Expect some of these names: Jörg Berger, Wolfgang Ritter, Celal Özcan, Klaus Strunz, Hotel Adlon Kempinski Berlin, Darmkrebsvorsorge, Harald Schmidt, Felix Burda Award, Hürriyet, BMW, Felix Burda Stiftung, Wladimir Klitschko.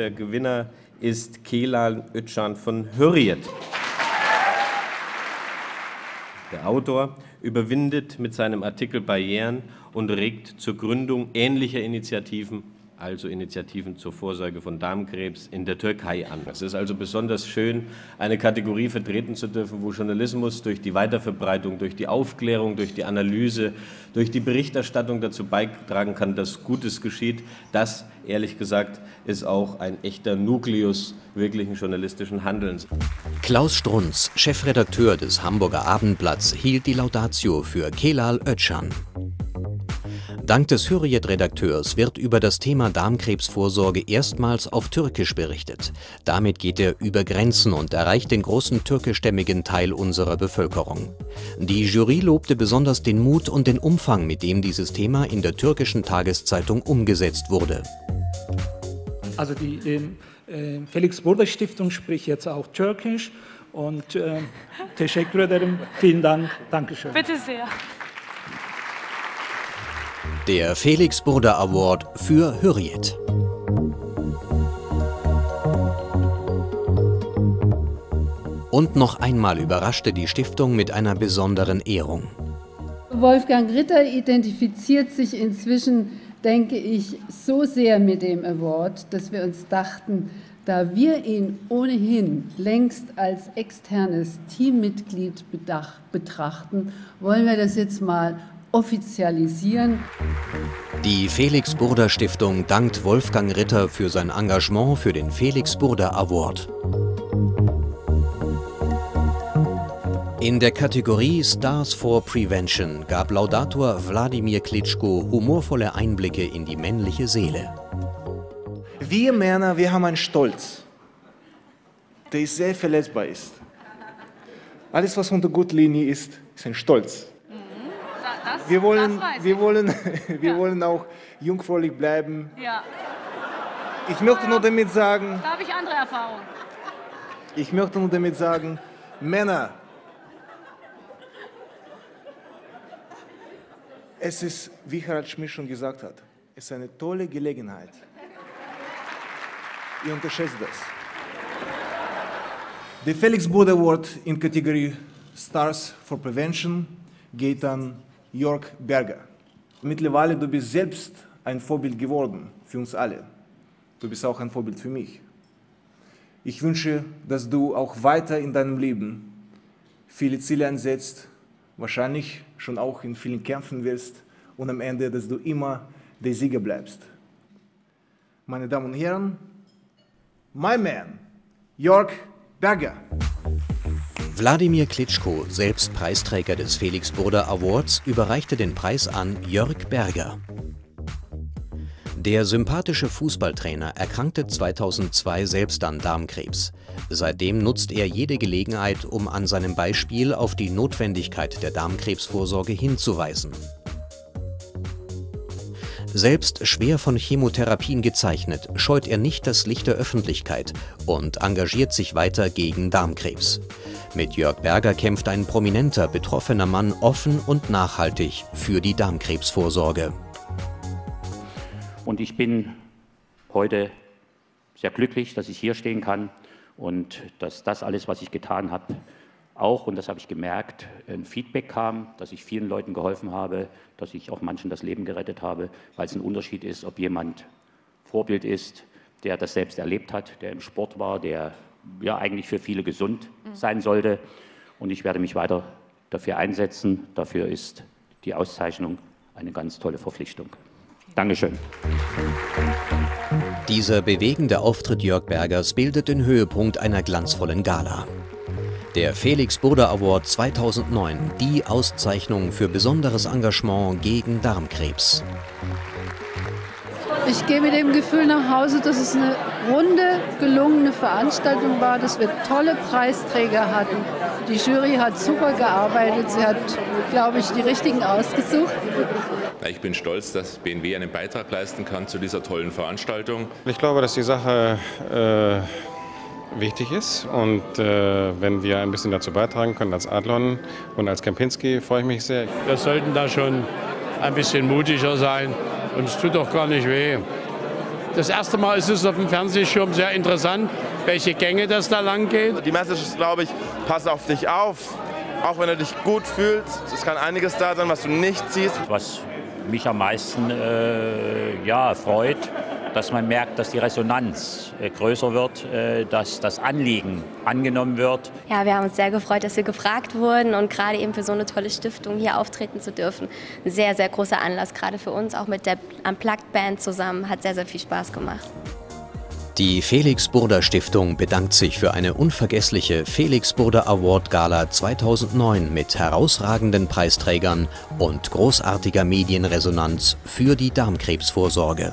Der Gewinner ist Celal Özcan von Hürriyet. Der Autor überwindet mit seinem Artikel Barrieren und regt zur Gründung ähnlicher Initiativen, also Initiativen zur Vorsorge von Darmkrebs, in der Türkei an. Es ist also besonders schön, eine Kategorie vertreten zu dürfen, wo Journalismus durch die Weiterverbreitung, durch die Aufklärung, durch die Analyse, durch die Berichterstattung dazu beitragen kann, dass Gutes geschieht. Das, ehrlich gesagt, ist auch ein echter Nukleus wirklichen journalistischen Handelns. Klaus Strunz, Chefredakteur des Hamburger Abendblatts, hielt die Laudatio für Celal Özcan. Dank des Hürriyet-Redakteurs wird über das Thema Darmkrebsvorsorge erstmals auf Türkisch berichtet. Damit geht er über Grenzen und erreicht den großen türkischstämmigen Teil unserer Bevölkerung. Die Jury lobte besonders den Mut und den Umfang, mit dem dieses Thema in der türkischen Tageszeitung umgesetzt wurde. Also die Felix Burda Stiftung spricht jetzt auch Türkisch und teşekkür ederim, vielen Dank, Dankeschön. Bitte sehr. Der Felix Burda Award für Hürriyet. Und noch einmal überraschte die Stiftung mit einer besonderen Ehrung. Wolfgang Ritter identifiziert sich inzwischen, denke ich, so sehr mit dem Award, dass wir uns dachten, da wir ihn ohnehin längst als externes Teammitglied betrachten, wollen wir das jetzt mal offizialisieren. Die Felix Burda Stiftung dankt Wolfgang Ritter für sein Engagement für den Felix Burda Award. In der Kategorie Stars for Prevention gab Laudator Wladimir Klitschko humorvolle Einblicke in die männliche Seele. Wir Männer, wir haben einen Stolz, der sehr verletzbar ist. Alles, was unter Gürtellinie ist, ist ein Stolz. Wir wollen auch jungfräulich bleiben. Ja. Ich möchte nur damit sagen... Da habe ich andere Erfahrungen. Ich möchte nur damit sagen, Männer, es ist, wie Harald Schmidt schon gesagt hat, es ist eine tolle Gelegenheit. Ihr unterschätzt das. Der Felix Burda Award in Kategorie Stars for Prevention geht an Jörg Berger. Mittlerweile, du bist selbst ein Vorbild geworden für uns alle. Du bist auch ein Vorbild für mich. Ich wünsche, dass du auch weiter in deinem Leben viele Ziele ansetzt, wahrscheinlich schon auch in vielen Kämpfen wirst und am Ende, dass du immer der Sieger bleibst. Meine Damen und Herren, my man, Jörg Berger. Wladimir Klitschko, selbst Preisträger des Felix Burda Awards, überreichte den Preis an Jörg Berger. Der sympathische Fußballtrainer erkrankte 2002 selbst an Darmkrebs. Seitdem nutzt er jede Gelegenheit, um an seinem Beispiel auf die Notwendigkeit der Darmkrebsvorsorge hinzuweisen. Selbst schwer von Chemotherapien gezeichnet, scheut er nicht das Licht der Öffentlichkeit und engagiert sich weiter gegen Darmkrebs. Mit Jörg Berger kämpft ein prominenter, betroffener Mann offen und nachhaltig für die Darmkrebsvorsorge. Und ich bin heute sehr glücklich, dass ich hier stehen kann und dass das alles, was ich getan habe, auch, und das habe ich gemerkt, ein Feedback kam, dass ich vielen Leuten geholfen habe, dass ich auch manchen das Leben gerettet habe, weil es ein Unterschied ist, ob jemand Vorbild ist, der das selbst erlebt hat, der im Sport war, der ja eigentlich für viele gesund sein sollte. Und ich werde mich weiter dafür einsetzen. Dafür ist die Auszeichnung eine ganz tolle Verpflichtung. Dankeschön. Dieser bewegende Auftritt Jörg Bergers bildet den Höhepunkt einer glanzvollen Gala. Der Felix Burda Award 2009, die Auszeichnung für besonderes Engagement gegen Darmkrebs. Ich gehe mit dem Gefühl nach Hause, dass es eine runde, gelungene Veranstaltung war, dass wir tolle Preisträger hatten. Die Jury hat super gearbeitet, sie hat, glaube ich, die richtigen ausgesucht. Ich bin stolz, dass BMW einen Beitrag leisten kann zu dieser tollen Veranstaltung. Ich glaube, dass die Sache wichtig ist und wenn wir ein bisschen dazu beitragen können als Adlon und als Kempinski, freue ich mich sehr. Wir sollten da schon ein bisschen mutiger sein und es tut doch gar nicht weh. Das erste Mal ist es auf dem Fernsehschirm sehr interessant, welche Gänge das da lang geht. Die Message ist, glaube ich, pass auf dich auf, auch wenn du dich gut fühlst. Es kann einiges da sein, was du nicht siehst. Was mich am meisten freut, dass man merkt, dass die Resonanz größer wird, dass das Anliegen angenommen wird. Ja, wir haben uns sehr gefreut, dass wir gefragt wurden und gerade eben für so eine tolle Stiftung hier auftreten zu dürfen. Ein sehr, sehr großer Anlass, gerade für uns, auch mit der Unplugged Band zusammen, hat sehr, sehr viel Spaß gemacht. Die Felix Burda Stiftung bedankt sich für eine unvergessliche Felix Burda Award Gala 2009 mit herausragenden Preisträgern und großartiger Medienresonanz für die Darmkrebsvorsorge.